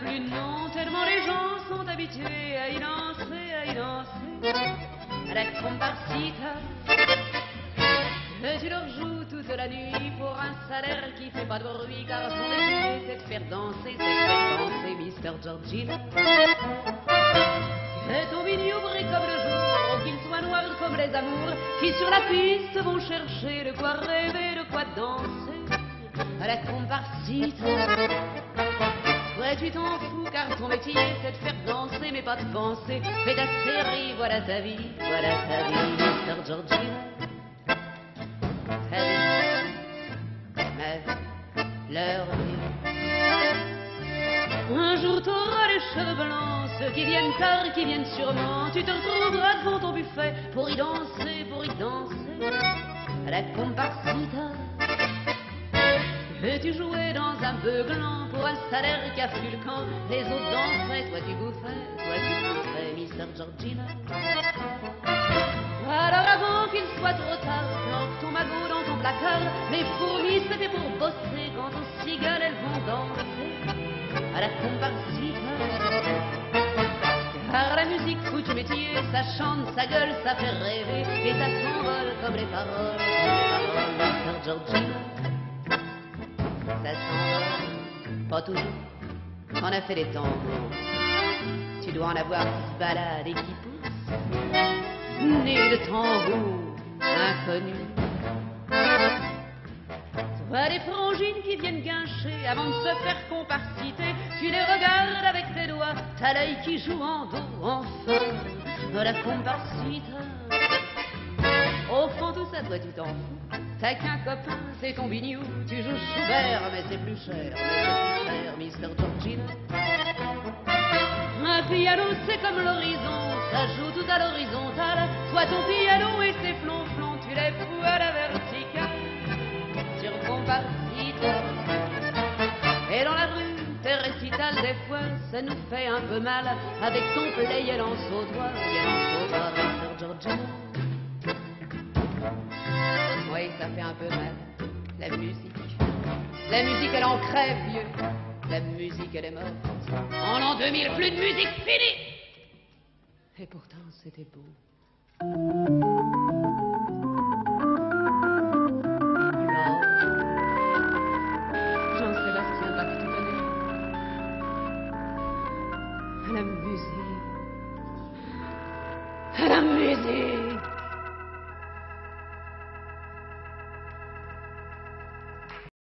plus de nom, tellement les gens sont habitués à y danser, à y danser. À la comparsita, que tu leur joues toute la nuit pour un salaire qui fait pas de bruit, car son métier c'est de faire danser, c'est de faire danser Mister Georgina. C'est au milieu bré comme le jour, qu'ils soient noirs comme les amours, qui sur la piste vont chercher de quoi rêver, de quoi danser. À la comparsita, toi tu t'en fous car ton métier c'est de faire danser mais pas de penser. Fais ta série, voilà ta vie, Mister Georgina. Leur vie. Un jour t'auras les cheveux blancs, ceux qui viennent tard, qui viennent sûrement. Tu te retrouveras devant ton buffet pour y danser à la comparsita. Et tu jouais dans un beuglant pour un salaire qui a fui le camp. Les autres dansaient, toi tu bouffais, Mister Georgina. Alors avant qu'il soit trop tard, plante ton magot dans ton placard. Les fourmis c'était pour bosser, quand aux cigales elles vont danser à la comparsita. Car la musique fout du métier, ça chante, ça gueule, ça fait rêver, et ça s'envole comme les paroles, Mister Georgina. Ça s'envole, pas toujours, t'en as fait des temps. Tu dois en avoir qui se balade et qui pousse. Né de tambour inconnu. Toi les frangines qui viennent guincher avant de se faire comparsiter, tu les regardes avec tes doigts, t'as l'œil qui joue en dos, enfin de la comparsita. Au fond tout ça toi tu t'en fous, t'as qu'un copain, c'est ton bignou. Tu joues Schubert mais c'est plus cher, Mister Georgina. Un piano c'est comme l'horizon, ça joue tout à l'horizontale. Toi ton piano et ses flonflons, tu les fous à la verticale sur comparsita. Et dans la rue, tes récitals des fois, ça nous fait un peu mal. Avec ton play, elle en sautoie, Mister Georgina. Oui, ça fait un peu mal, la musique. La musique, elle en crève, vieux. La musique, elle est morte. En l'an 2000, plus de musique, finie! Et pourtant, c'était beau.